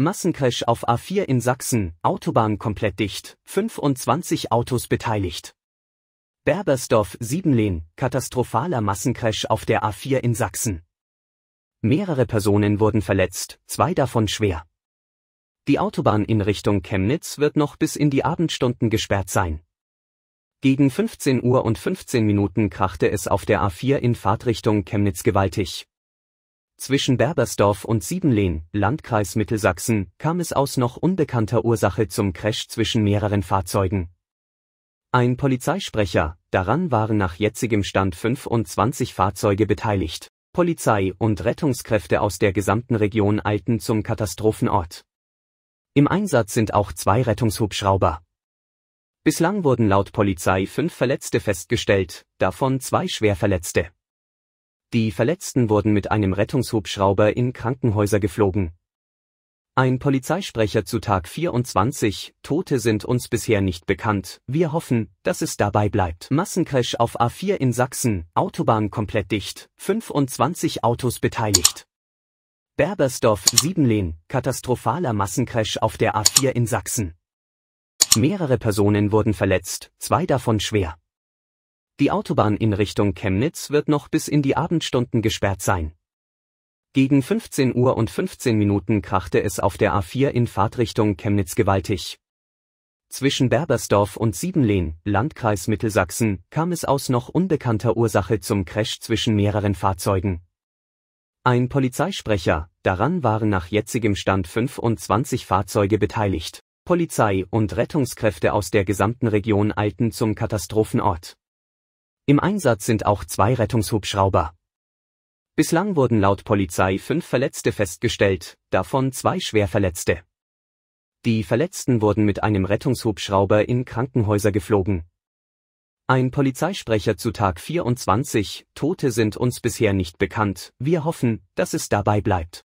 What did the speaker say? Massencrash auf A4 in Sachsen, Autobahn komplett dicht, 25 Autos beteiligt. Berbersdorf, Siebenlehn, katastrophaler Massencrash auf der A4 in Sachsen. Mehrere Personen wurden verletzt, 2 davon schwer. Die Autobahn in Richtung Chemnitz wird noch bis in die Abendstunden gesperrt sein. Gegen 15:15 Uhr krachte es auf der A4 in Fahrtrichtung Chemnitz gewaltig. Zwischen Berbersdorf und Siebenlehn, Landkreis Mittelsachsen, kam es aus noch unbekannter Ursache zum Crash zwischen mehreren Fahrzeugen. Ein Polizeisprecher: Daran waren nach jetzigem Stand 25 Fahrzeuge beteiligt. Polizei und Rettungskräfte aus der gesamten Region eilten zum Katastrophenort. Im Einsatz sind auch 2 Rettungshubschrauber. Bislang wurden laut Polizei 5 Verletzte festgestellt, davon 2 Schwerverletzte. Die Verletzten wurden mit einem Rettungshubschrauber in Krankenhäuser geflogen. Ein Polizeisprecher zu Tag 24: Tote sind uns bisher nicht bekannt, wir hoffen, dass es dabei bleibt. Massencrash auf A4 in Sachsen, Autobahn komplett dicht, 25 Autos beteiligt. Berbersdorf, Siebenlehn, katastrophaler Massencrash auf der A4 in Sachsen. Mehrere Personen wurden verletzt, 2 davon schwer. Die Autobahn in Richtung Chemnitz wird noch bis in die Abendstunden gesperrt sein. Gegen 15:15 Uhr krachte es auf der A4 in Fahrtrichtung Chemnitz gewaltig. Zwischen Berbersdorf und Siebenlehn, Landkreis Mittelsachsen, kam es aus noch unbekannter Ursache zum Crash zwischen mehreren Fahrzeugen. Ein Polizeisprecher: Daran waren nach jetzigem Stand 25 Fahrzeuge beteiligt. Polizei und Rettungskräfte aus der gesamten Region eilten zum Katastrophenort. Im Einsatz sind auch 2 Rettungshubschrauber. Bislang wurden laut Polizei 5 Verletzte festgestellt, davon 2 Schwerverletzte. Die Verletzten wurden mit einem Rettungshubschrauber in Krankenhäuser geflogen. Ein Polizeisprecher zu Tag 24: Tote sind uns bisher nicht bekannt, wir hoffen, dass es dabei bleibt.